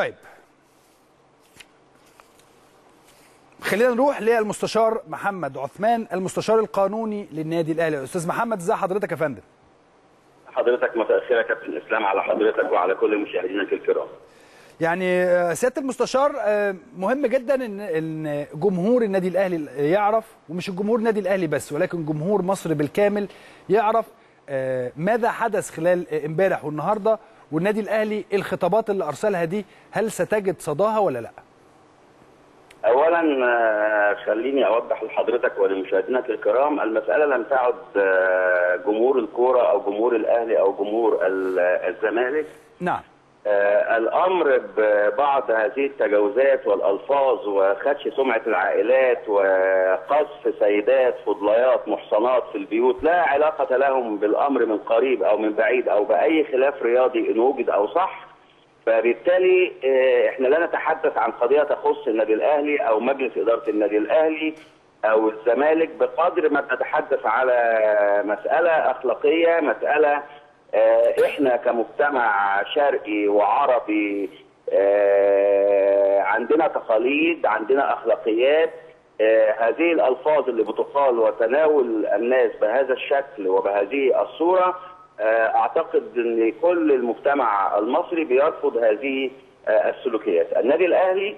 طيب خلينا نروح للمستشار محمد عثمان المستشار القانوني للنادي الاهلي. استاذ محمد ازي حضرتك يا فندم؟ حضرتك متاخره يا كابتن اسلام على حضرتك وعلى كل مشاهدينك الكرام. يعني سياده المستشار مهم جدا ان جمهور النادي الاهلي يعرف، ومش جمهور النادي الاهلي بس ولكن جمهور مصر بالكامل يعرف ماذا حدث خلال امبارح والنهارده، والنادي الاهلي الخطابات اللي ارسلها دي هل ستجد صداها ولا لا؟ اولا خليني اوضح لحضرتك ولمشاهدينك الكرام، المساله لم تعد جمهور الكوره او جمهور الاهلي او جمهور الزمالك. نعم. الامر ببعض هذه التجاوزات والالفاظ وخدش سمعه العائلات وقصف سيدات فضليات محصنات في البيوت لا علاقه لهم بالامر من قريب او من بعيد او باي خلاف رياضي ان وجد او صح، فبالتالي احنا لا نتحدث عن قضيه تخص النادي الاهلي او مجلس اداره النادي الاهلي او الزمالك بقدر ما نتحدث على مساله اخلاقيه، مساله احنا كمجتمع شرقي وعربي عندنا تقاليد، عندنا اخلاقيات. هذه الالفاظ اللي بتقال وتناول الناس بهذا الشكل وبهذه الصوره اعتقد ان كل المجتمع المصري بيرفض هذه السلوكيات. النادي الاهلي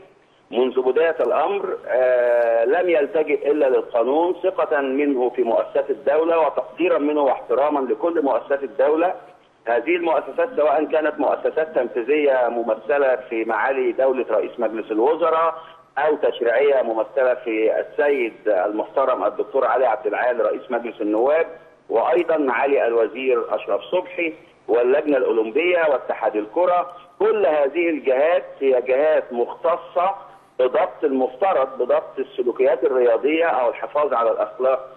منذ بدايه الامر لم يلتجئ الا للقانون ثقه منه في مؤسسات الدوله وتقديرا منه واحتراما لكل مؤسسات الدوله. هذه المؤسسات سواء كانت مؤسسات تنفيذيه ممثله في معالي دوله رئيس مجلس الوزراء او تشريعيه ممثله في السيد المحترم الدكتور علي عبد العال رئيس مجلس النواب، وايضا معالي الوزير اشرف صبحي واللجنه الاولمبيه واتحاد الكره. كل هذه الجهات هي جهات مختصه بضبط المفترض بضبط السلوكيات الرياضيه او الحفاظ على الاخلاق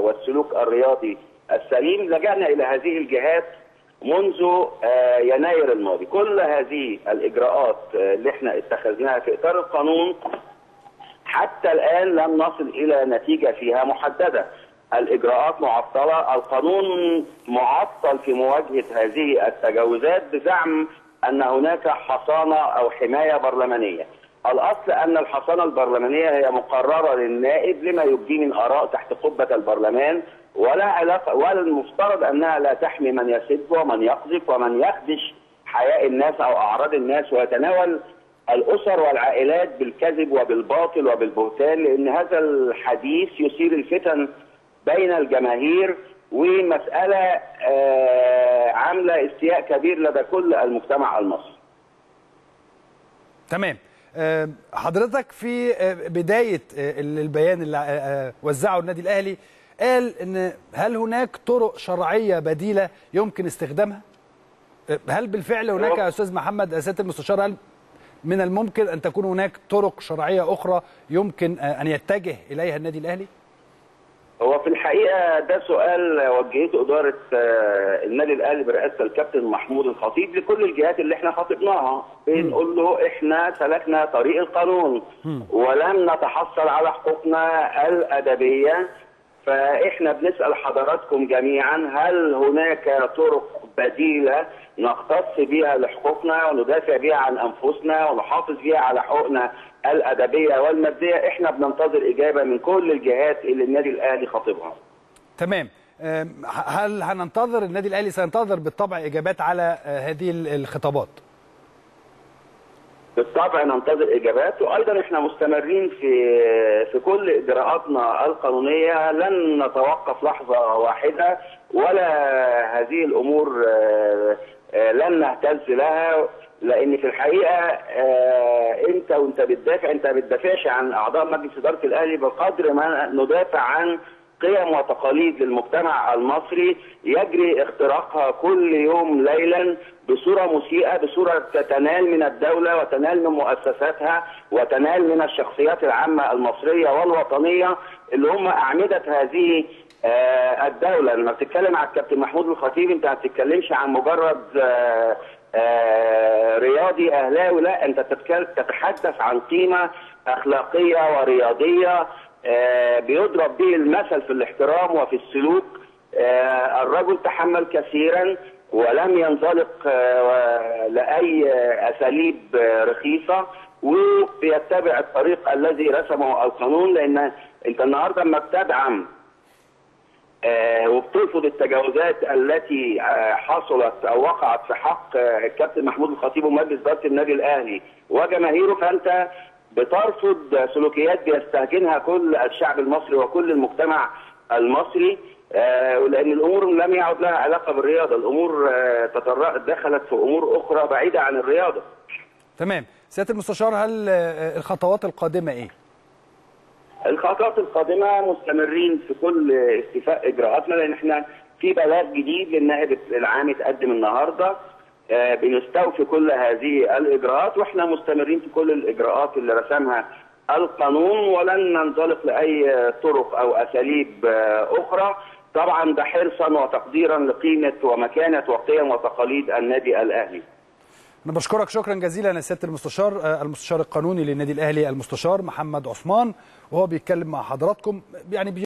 والسلوك الرياضي السليم. لجأنا الى هذه الجهات منذ يناير الماضي. كل هذه الاجراءات اللي احنا اتخذناها في اطار القانون حتى الان لم نصل الى نتيجه فيها محدده. الإجراءات معطلة، القانون معطل في مواجهة هذه التجاوزات بزعم أن هناك حصانة أو حماية برلمانية. الأصل أن الحصانة البرلمانية هي مقررة للنائب لما يبدي من آراء تحت قبة البرلمان، ولا علاقة ولا المفترض أنها لا تحمي من يسب ومن يقذف ومن يخدش حياء الناس أو أعراض الناس ويتناول الأسر والعائلات بالكذب وبالباطل وبالبهتان، لأن هذا الحديث يثير الفتن بين الجماهير ومسألة عاملة استياء كبير لدى كل المجتمع المصري. تمام. حضرتك في بداية البيان اللي وزعه النادي الأهلي قال إن هل هناك طرق شرعية بديلة يمكن استخدامها؟ هل بالفعل هناك يا أستاذ محمد أساتذة المستشار، هل من الممكن أن تكون هناك طرق شرعية أخرى يمكن أن يتجه إليها النادي الأهلي؟ هو في الحقيقة ده سؤال وجهته إدارة النادي الأهلي برئاسة الكابتن محمود الخطيب لكل الجهات اللي احنا خاطبناها، بنقول له احنا سلكنا طريق القانون ولم نتحصل على حقوقنا الأدبية، فاحنا بنسأل حضراتكم جميعا هل هناك طرق بديلة نختص بها لحقوقنا وندافع بها عن أنفسنا ونحافظ بها على حقوقنا الأدبية والمادية؟ احنا بننتظر إجابة من كل الجهات اللي النادي الأهلي خاطبها. تمام. هل هننتظر النادي الأهلي سينتظر بالطبع إجابات على هذه الخطابات؟ بالطبع ننتظر إجابات، وأيضا احنا مستمرين في كل إجراءاتنا القانونية، لن نتوقف لحظة واحدة ولا هذه الأمور لن نهتز لها، لأن في الحقيقة أنت بتدافع أنت ما بتدافعش عن أعضاء مجلس إدارة الأهلي بقدر ما ندافع عن قيم وتقاليد للمجتمع المصري يجري اختراقها كل يوم ليلا بصورة مسيئة، بصورة تنال من الدولة وتنال من مؤسساتها وتنال من الشخصيات العامة المصرية والوطنية اللي هم أعمدة هذه الدولة. لما بتتكلم على الكابتن محمود الخطيب انت ما بتتكلمش عن مجرد رياضي اهلاوي، لا انت تتحدث عن قيمة اخلاقية ورياضية بيضرب به المثل في الاحترام وفي السلوك. الرجل تحمل كثيرا ولم ينطلق لأي أساليب رخيصة، وبيتبع الطريق الذي رسمه القانون. لأن أنت النهارده لما بتدعم وبترفض التجاوزات التي حصلت أو وقعت في حق الكابتن محمود الخطيب ومجلس إدارة النادي الأهلي وجماهيره، فأنت بترفض سلوكيات بيستهجنها كل الشعب المصري وكل المجتمع المصري، لأن الأمور لم يعد لها علاقة بالرياضة، الأمور دخلت في أمور أخرى بعيدة عن الرياضة. تمام، سيادة المستشار، هل الخطوات القادمة إيه؟ الخطوات القادمة مستمرين في كل استيفاء إجراءاتنا، لأن إحنا في بلاغ جديد للنائب العام اتقدم النهارده بنستوفي كل هذه الإجراءات، وإحنا مستمرين في كل الإجراءات اللي رسمها القانون، ولن ننطلق لأي طرق أو أساليب أخرى، طبعا ده حرصا وتقديرا لقيمة ومكانة وقيم وتقاليد النادي الأهلي. أنا بشكرك شكرا جزيلا يا سيادة المستشار، المستشار القانوني للنادي الأهلي المستشار محمد عثمان، وهو بيتكلم مع حضراتكم يعني